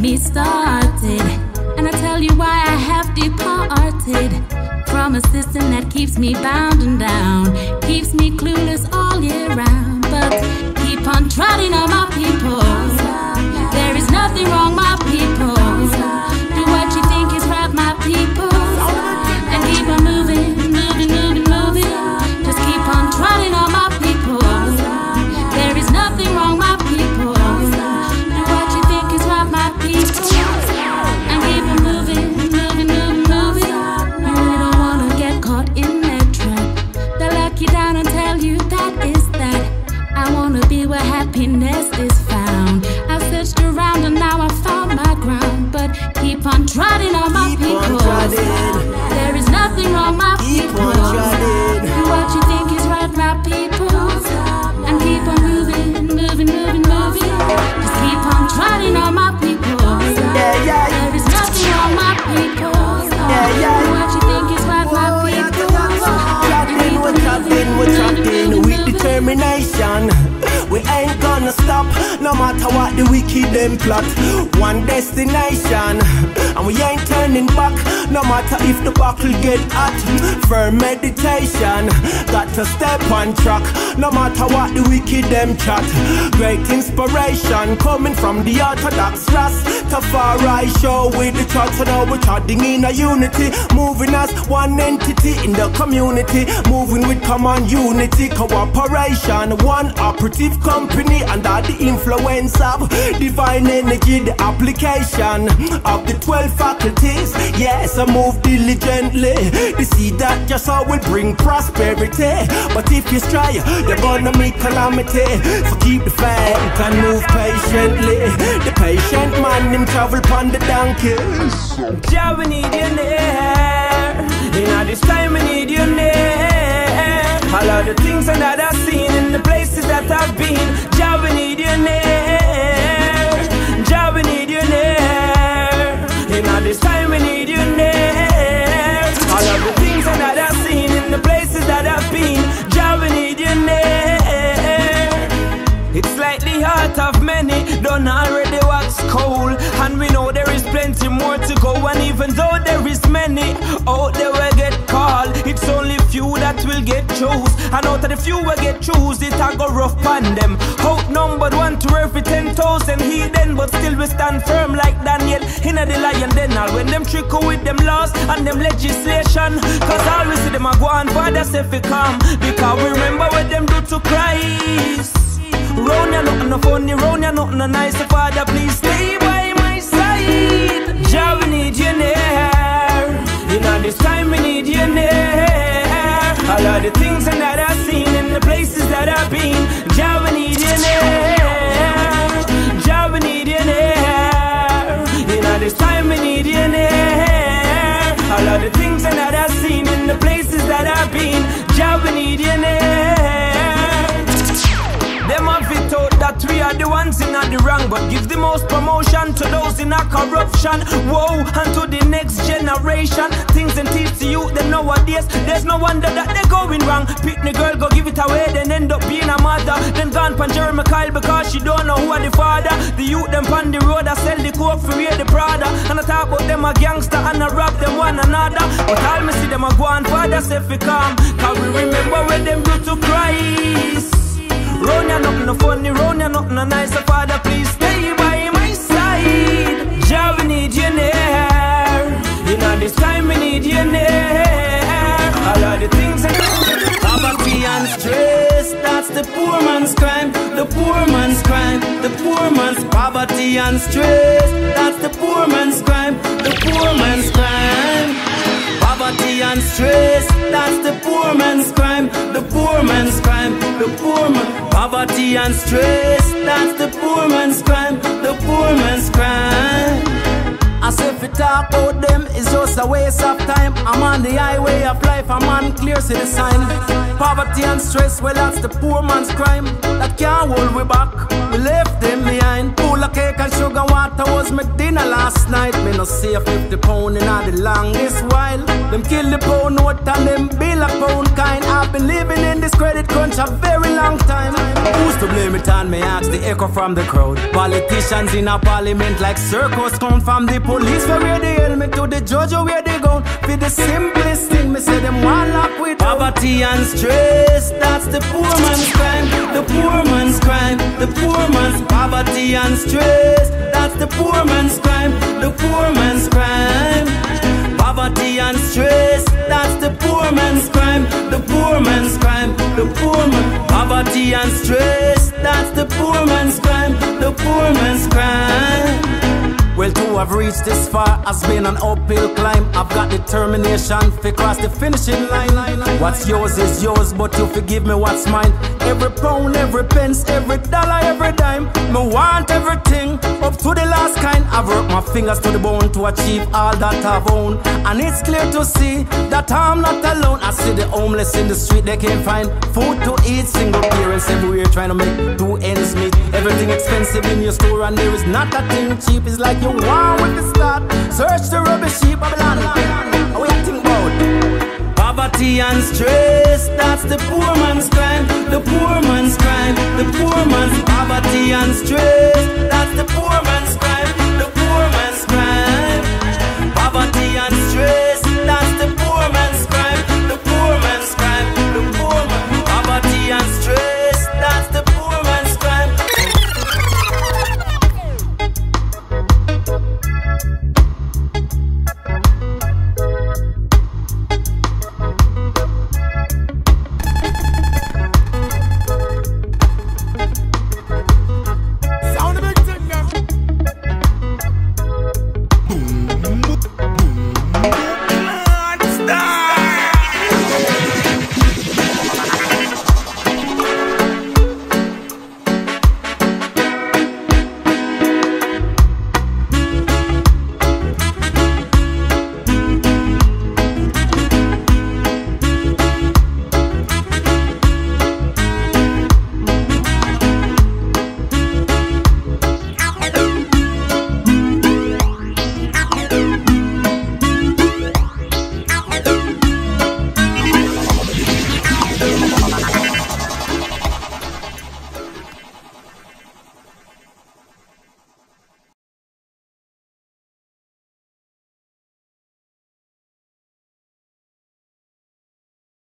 me started. And I tell you why I have departed from a system that keeps me bound and down, keeps me clueless all year round. But keep on trotting on my people. There is nothing wrong, my people. Do what you think is right, my people. And keep on moving, moving, moving, moving. Just keep on trotting on my people. There is nothing wrong, my people. Do what you think is right, my people. And keep on moving, moving, moving, moving. You really don't wanna get caught in that trap. They'll lock you down and tell you that is that. I wanna be where happiness is found. I searched around and now I found my ground. But keep on trotting on my people. There is nothing wrong, my people. Do what you think is right, my people. And keep on moving, moving, moving, moving. Just keep on trotting on my people. There is nothing wrong, my people. Do what you think is right, my people. We're trotting with determination. We ain't gonna stop, no matter what the wicked them plot. One destination, and we ain't turning back, no matter if the buckle get hot. Firm meditation, got to step on track, no matter what the wicked them chat. Great inspiration, coming from the orthodox ras. To far I show with the church, so now we're trotting in a unity. Moving as one entity in the community. Moving with common unity, cooperation. One operative company under the influence of divine energy, the application of the 12 faculties. Yes, I move diligently. They see that just how will bring prosperity. But if you try, they're gonna make calamity. So keep the faith and move patiently. The patient man him travel upon the donkey. Yeah, we need you near. In this time we need you near. All of the things that I've seen in the places that I've been. Jah, we need you near. Jah, we need you near. In all this time we need you near. All of the things that I've seen in the places that I've been. Jah, we need you near. It's like the heart of many done already wax cold, and we know there is plenty more to go. And even though there is many out there will get called, it's only few that will get chose, and out of the few will get chose, it a go rough on them. Outnumbered 1 to every 10,000, heathen, but still we stand firm like Daniel inna the lion den. All when them trickle with them laws and them legislation, cause all we see them a go and bother say fi calm, because we remember what them do to Christ. Round ya nothing no funny, round ya nothing no nice. So Father, please stay by my side. Jah, we need you near. Inna this time we need you near. All of the things that I've seen and the places that I've been. Jah, we need you near. Jah, we need you near. In all this time we need you near. All of the things that I've seen and the places that I've been. Jah, we need you near. Them have it out that we are the ones in the wrong, but give the most promotion to those in a corruption. Whoa, and to the next generation. Things and teach to you them nowadays. There's no wonder that they're going wrong. Pick the girl, go give it away, then end up being a mother. Then gone pan Jeremy Kyle because she don't know who are the father. The youth them pan the road, I sell the coke for wear the Prada. And I talk about them a gangster and I rob them one another. But all me see them a go and father say fi calm, cause we remember when them do to Christ. Round ya nothing no funny, round ya nothing no nice. So Father, please stay by my side. Jah, we need you near. In all this time we need you near. All of the things that poverty and stress, that's the poor man's crime. The poor man's crime. The poor man's poverty and stress, that's the poor man's crime. The poor man's crime. Poverty and stress, that's the poor man's crime. The poor man's crime. The poor man. Poverty and stress, that's the poor man's crime. The poor man's crime. As if we talk about them, it's just a waste of time. I'm on the highway of life, I'm on clear city sign. Poverty and stress, well that's the poor man's crime. That can't hold we back, we left them behind. Full of cake and sugar water was my dinner last night. Me no safe with the pound in all the longest while. Them kill the pound note and them bill a pound kind. I've been living in this credit crunch a very long time. Who's to blame it on me? Ask the echo from the crowd. Politicians in a parliament like circus come from the police. From where they helmet to the judge or where they go. For the simplest thing, me say them one up with poverty and stress. That's the poor man's crime, the poor man's crime, the poor man's poverty and stress. That's the poor man's crime, the poor man's crime. Poverty and stress, that's the poor man's crime, the poor man's crime, the poor man. Poverty and stress, that's the poor man's crime, the poor man's crime. Well, to have reached this far has been an uphill climb. I've got determination to cross the finishing line. What's yours is yours, but you forgive me what's mine. Every pound, every pence, every dollar, every dime. Me want everything, up to the last kind. I've worked my fingers to the bone to achieve all that I've owned. And it's clear to see that I'm not alone. I see the homeless in the street, they can't find food to eat. Single parents everywhere trying to make two ends meet. Everything expensive in your store and there is not a thing cheap. It's like you want with the start. Search the rubbish heap of land. How you think about poverty and stress? That's the poor man's crime, the poor man's crime, the poor man's poverty and stress.